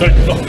Tony!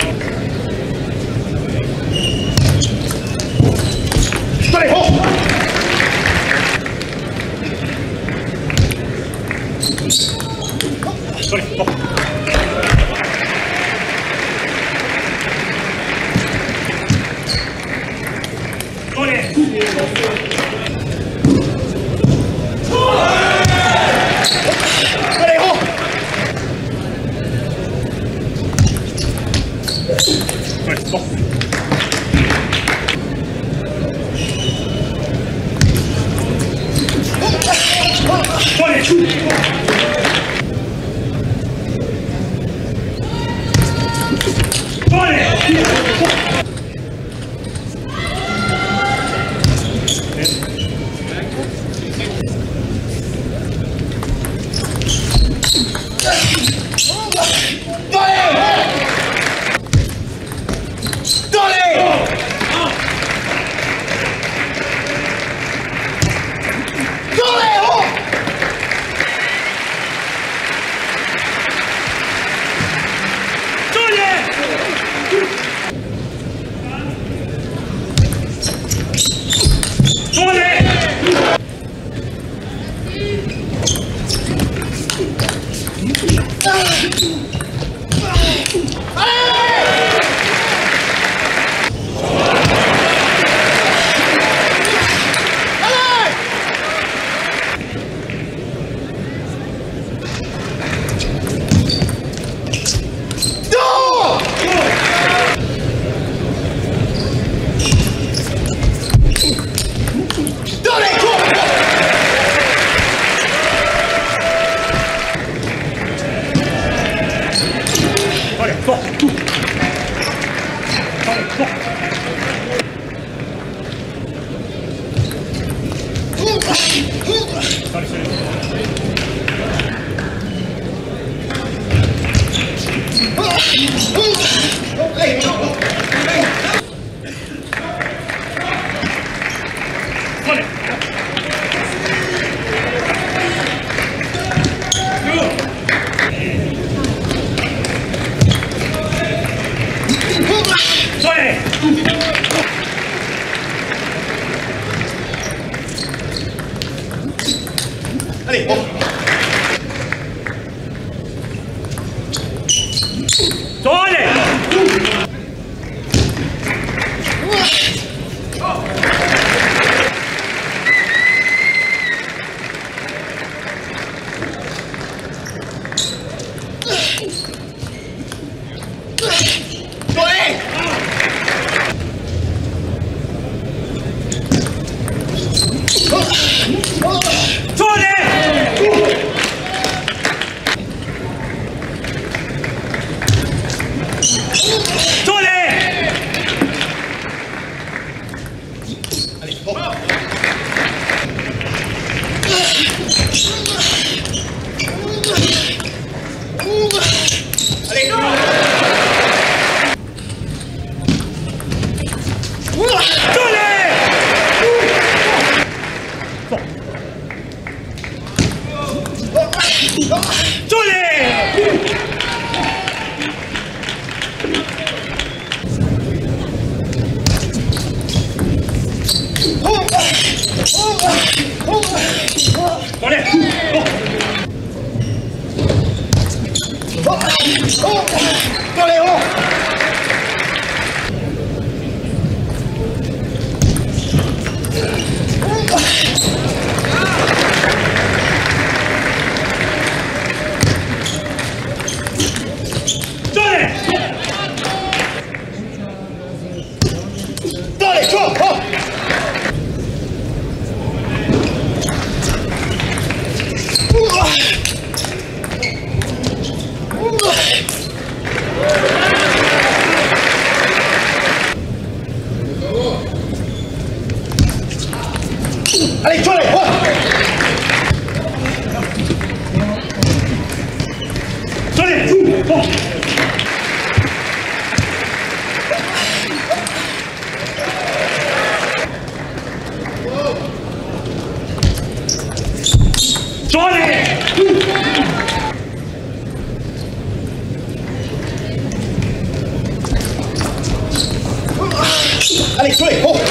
Straight, hoch!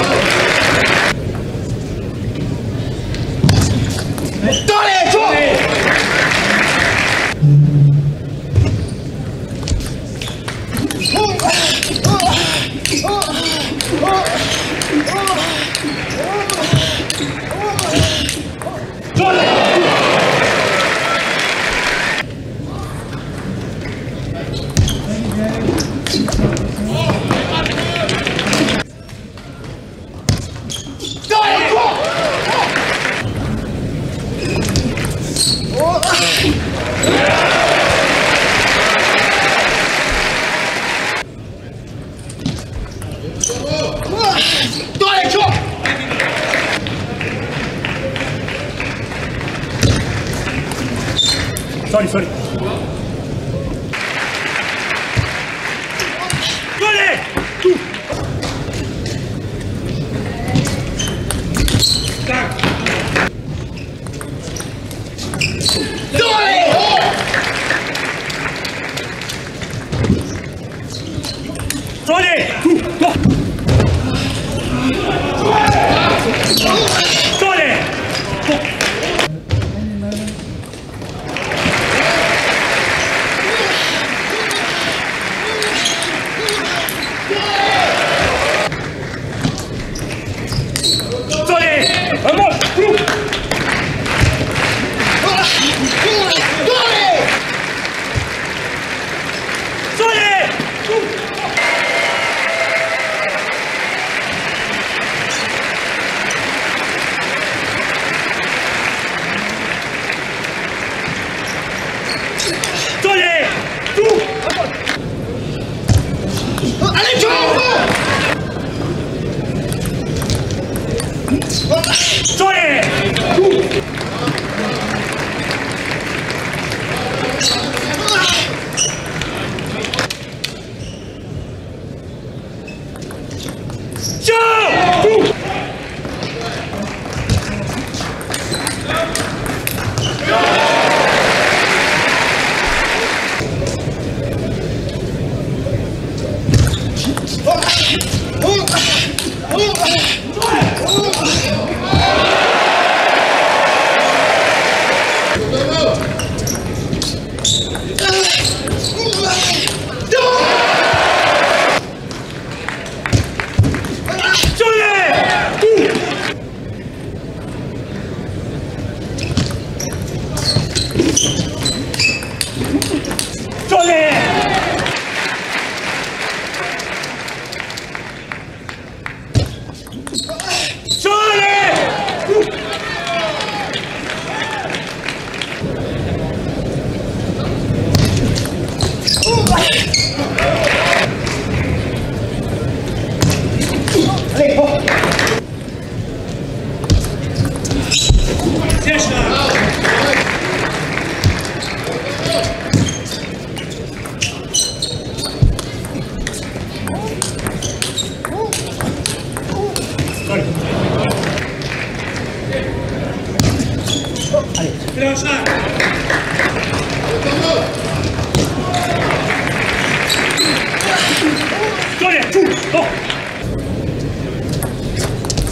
Dolle, Tor! Dolle!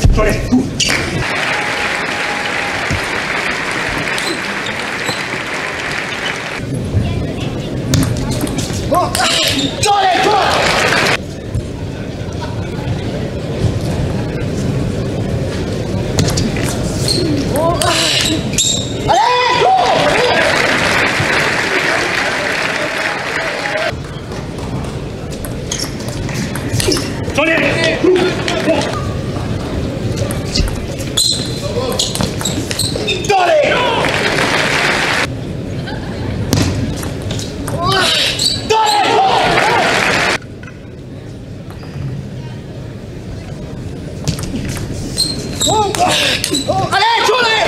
Sorry. Dolle!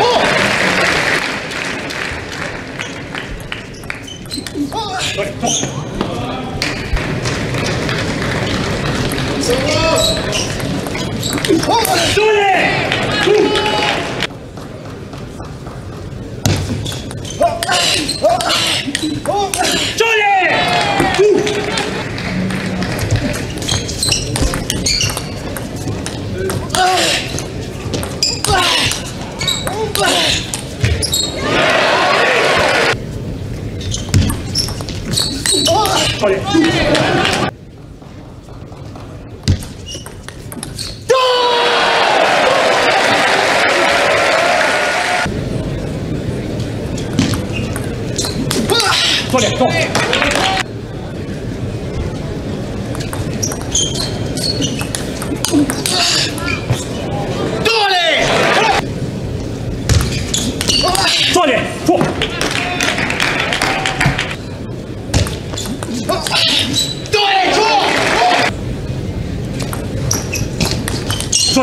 坐点，坐。对，坐。坐点。坐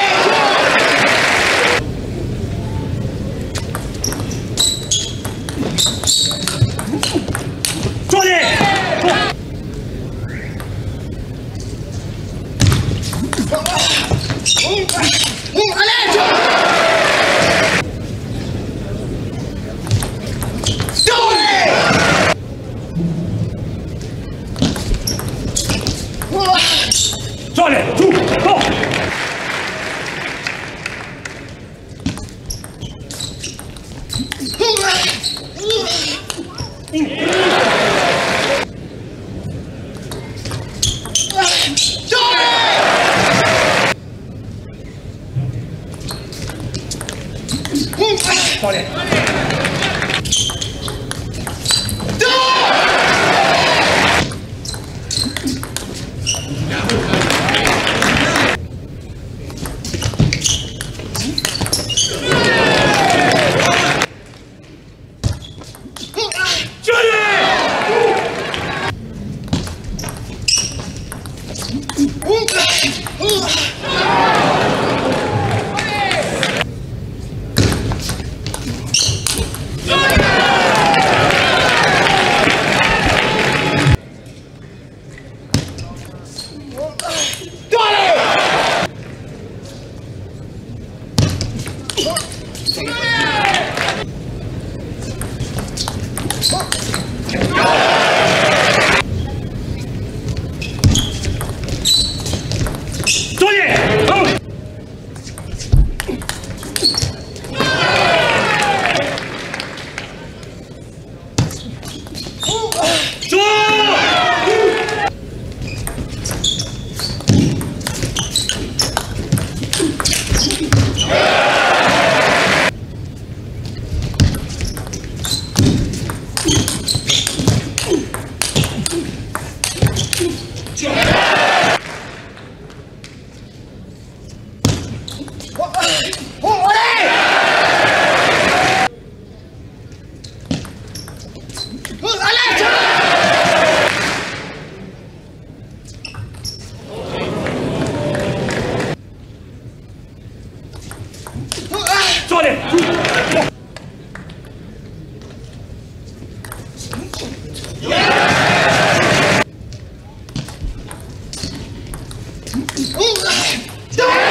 Yeah!